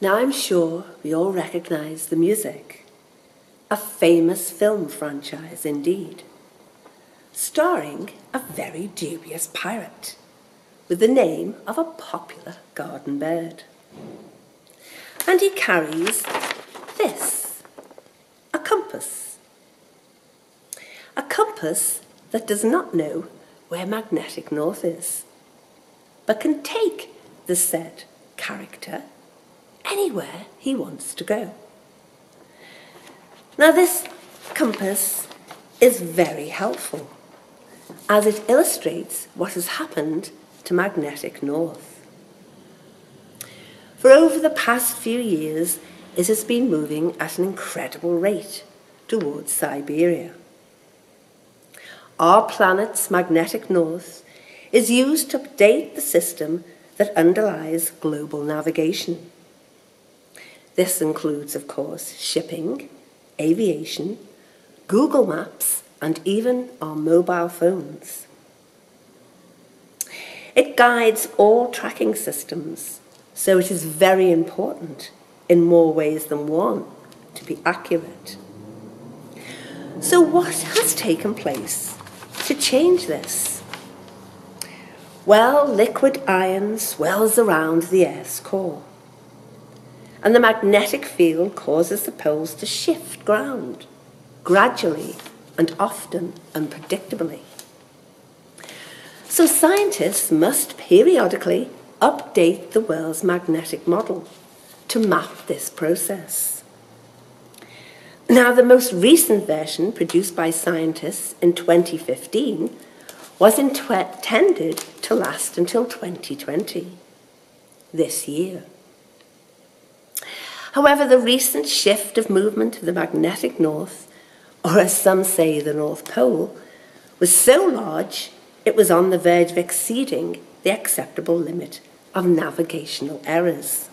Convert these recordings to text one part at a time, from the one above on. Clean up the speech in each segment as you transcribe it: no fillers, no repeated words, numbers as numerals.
Now I'm sure we all recognize the music. A famous film franchise indeed, starring a very dubious pirate with the name of a popular garden bird. And he carries this, a compass. A compass that does not know where magnetic north is, but can take the said character anywhere he wants to go. Now this compass is very helpful as it illustrates what has happened to magnetic north. For over the past few years it has been moving at an incredible rate towards Siberia. Our planet's magnetic north is used to update the system that underlies global navigation. This includes, of course, shipping, aviation, Google Maps, and even our mobile phones. It guides all tracking systems, so it is very important, in more ways than one, to be accurate. So what has taken place to change this? Well, liquid iron swirls around the Earth's core, and the magnetic field causes the poles to shift ground, gradually and often unpredictably. So scientists must periodically update the world's magnetic model to map this process. Now, the most recent version produced by scientists in 2015 was intended to last until 2020, this year. However, the recent shift of movement of the magnetic north, or as some say the North Pole, was so large it was on the verge of exceeding the acceptable limit of navigational errors.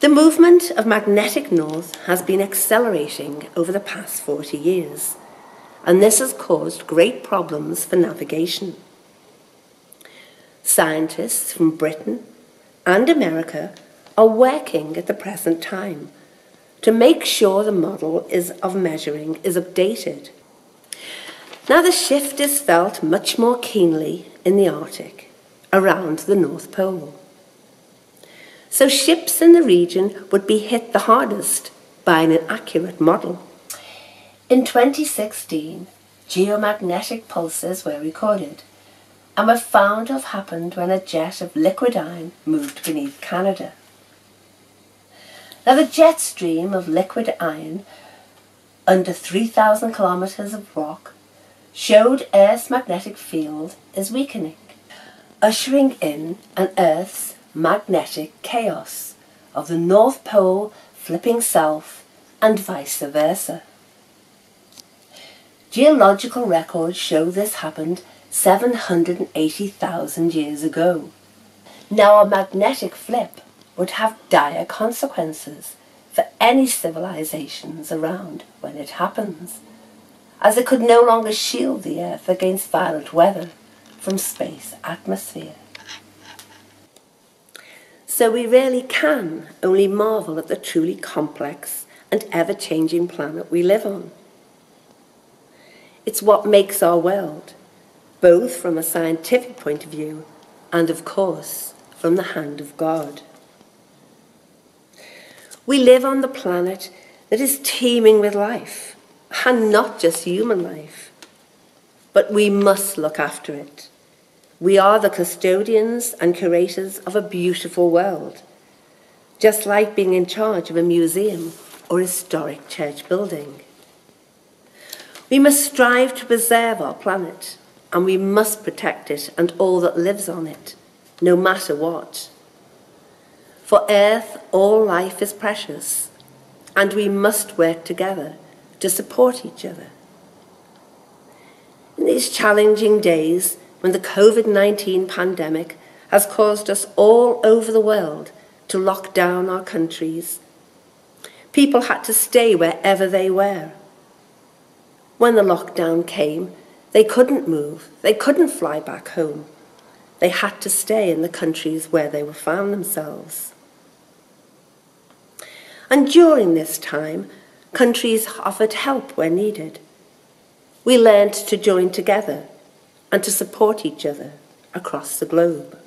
The movement of magnetic north has been accelerating over the past 40 years, and this has caused great problems for navigation. Scientists from Britain and America are working at the present time to make sure the model of measuring is updated. Now the shift is felt much more keenly in the Arctic, around the North Pole. So ships in the region would be hit the hardest by an inaccurate model. In 2016, geomagnetic pulses were recorded and were found to have happened when a jet of liquid iron moved beneath Canada. Now the jet stream of liquid iron under 3,000 kilometres of rock showed Earth's magnetic field is weakening, ushering in an Earth's magnetic chaos of the North Pole flipping south and vice versa. Geological records show this happened 780,000 years ago. Now a magnetic flip would have dire consequences for any civilizations around when it happens, as it could no longer shield the Earth against violent weather from space atmosphere. So we really can only marvel at the truly complex and ever-changing planet we live on. It's what makes our world, both from a scientific point of view and, of course, from the hand of God. We live on the planet that is teeming with life, and not just human life. But we must look after it. We are the custodians and curators of a beautiful world, just like being in charge of a museum or historic church building. We must strive to preserve our planet, and we must protect it and all that lives on it, no matter what. For Earth, all life is precious, and we must work together to support each other. In these challenging days, when the COVID-19 pandemic has caused us all over the world to lock down our countries, people had to stay wherever they were. When the lockdown came, they couldn't move, they couldn't fly back home. They had to stay in the countries where they were found themselves. And during this time, countries offered help where needed. We learned to join together and to support each other across the globe.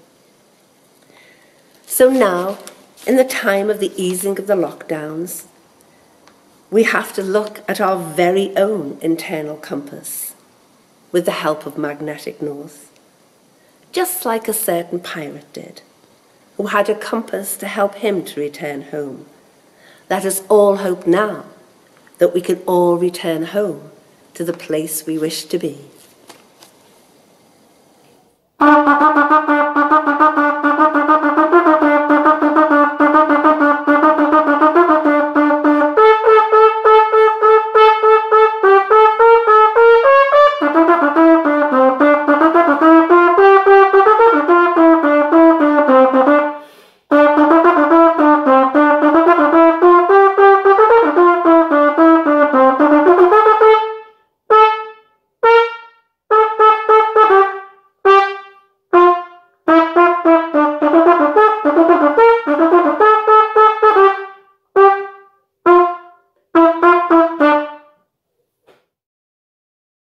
So now, in the time of the easing of the lockdowns, we have to look at our very own internal compass with the help of magnetic north, just like a certain pirate did, who had a compass to help him to return home. Let us all hope now that we can all return home to the place we wish to be.